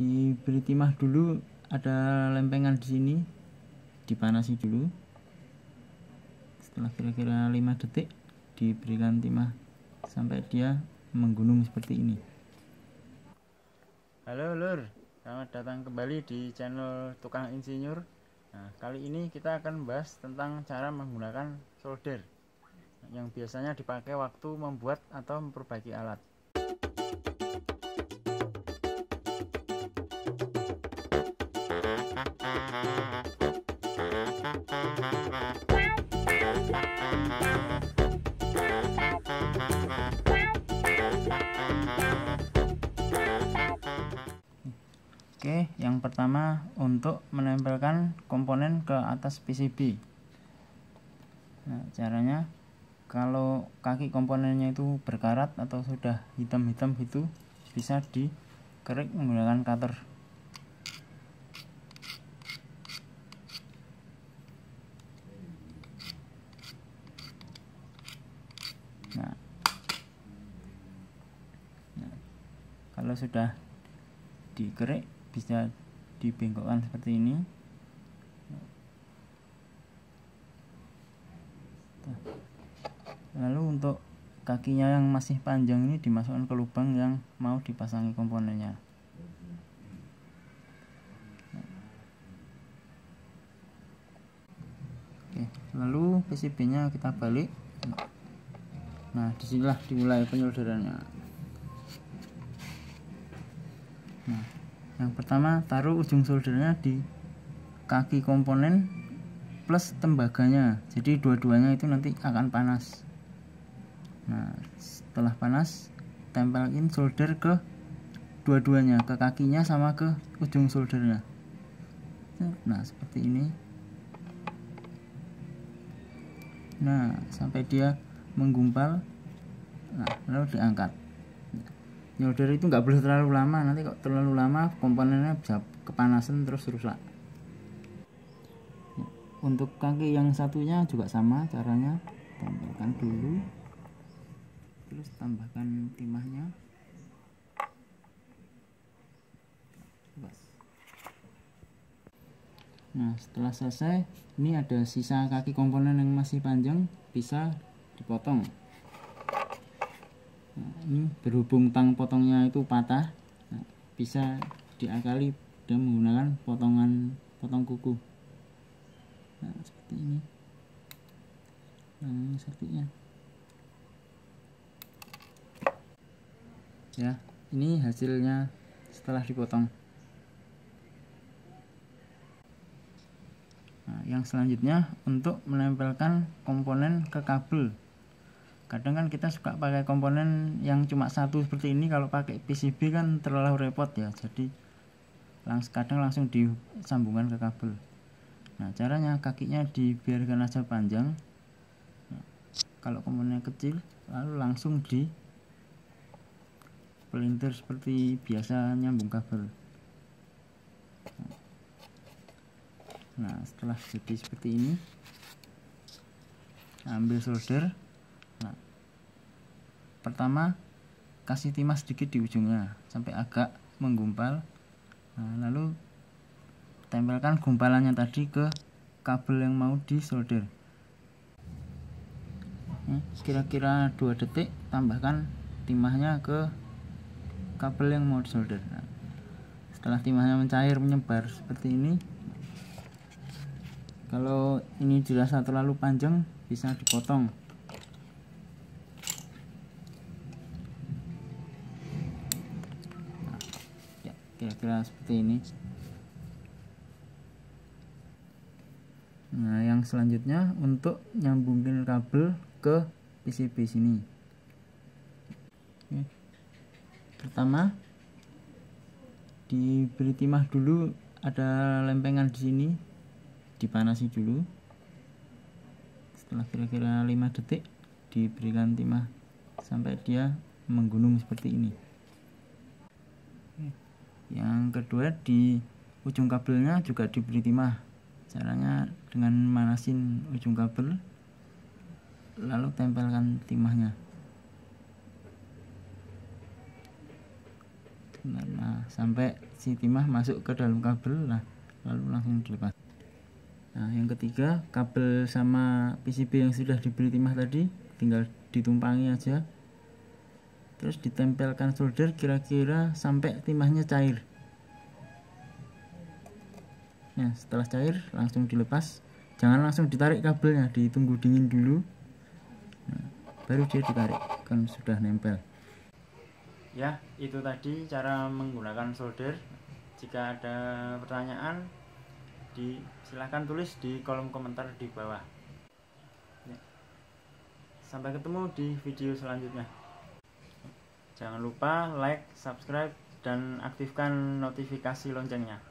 diberi timah dulu, ada lempengan di sini, dipanasi dulu. Setelah kira-kira 5 detik diberikan timah sampai dia menggunung seperti ini. Halo lur, selamat datang kembali di channel Tukang Insinyur. Nah, kali ini kita akan membahas tentang cara menggunakan solder yang biasanya dipakai waktu membuat atau memperbaiki alat. Oke, yang pertama untuk menempelkan komponen ke atas PCB. Nah, caranya kalau kaki komponennya itu berkarat atau sudah hitam-hitam gitu, bisa dikerik menggunakan cutter. Nah, kalau sudah dikerik bisa dibengkokkan seperti ini. Lalu untuk kakinya yang masih panjang ini dimasukkan ke lubang yang mau dipasangi komponennya. Oke, lalu PCB-nya kita balik. Nah, disinilah dimulai penyolderannya. Nah, yang pertama taruh ujung soldernya di kaki komponen plus tembaganya, jadi dua-duanya itu nanti akan panas. Nah, setelah panas tempelin solder ke dua-duanya, ke kakinya sama ke ujung soldernya. Nah, seperti ini. Nah, sampai dia menggumpal. Nah, lalu diangkat. Solder itu nggak boleh terlalu lama, nanti kok terlalu lama komponennya bisa kepanasan terus rusak. Untuk kaki yang satunya juga sama caranya, tambahkan dulu, terus tambahkan timahnya. Nah, setelah selesai, ini ada sisa kaki komponen yang masih panjang, bisa dipotong. Nah, ini berhubung tang potongnya itu patah, nah, bisa diakali dan menggunakan potong kuku. Nah, seperti ini. Nah, ini satunya. Ya, ini hasilnya setelah dipotong. Nah, yang selanjutnya untuk menempelkan komponen ke kabel. Kadang kan kita suka pakai komponen yang cuma satu seperti ini, kalau pakai PCB kan terlalu repot ya. Jadi kadang langsung disambungkan ke kabel. Nah, caranya kakinya dibiarkan aja panjang. Nah, kalau komponennya kecil, lalu langsung di pelintir seperti biasa nyambung kabel. Nah, setelah jadi seperti ini, ambil solder. Nah, pertama kasih timah sedikit di ujungnya sampai agak menggumpal. Nah, lalu tempelkan gumpalannya tadi ke kabel yang mau disolder. Kira-kira 2 detik tambahkan timahnya ke kabel yang mau disolder. Nah, setelah timahnya mencair menyebar seperti ini, kalau ini dirasa terlalu panjang bisa dipotong. Nah, ya, kira-kira seperti ini. Nah, yang selanjutnya untuk nyambungin kabel ke PCB sini. Oke. Pertama diberi timah dulu, ada lempengan di sini, dipanasi dulu. Setelah kira-kira 5 detik diberikan timah sampai dia menggunung seperti ini. Oke. Yang kedua di ujung kabelnya juga diberi timah. Caranya dengan manasin ujung kabel, lalu tempelkan timahnya. benar. Nah, sampai si timah masuk ke dalam kabel, nah lalu langsung dilepas. Nah, yang ketiga, kabel sama PCB yang sudah dibeli timah tadi tinggal ditumpangi aja, terus ditempelkan solder kira-kira sampai timahnya cair. Nah, setelah cair langsung dilepas, jangan langsung ditarik kabelnya, ditunggu dingin dulu. Nah, baru dia ditarik, kan sudah nempel. Ya, itu tadi cara menggunakan solder. Jika ada pertanyaan, silahkan tulis di kolom komentar di bawah. Ya. Sampai ketemu di video selanjutnya. Jangan lupa like, subscribe, dan aktifkan notifikasi loncengnya.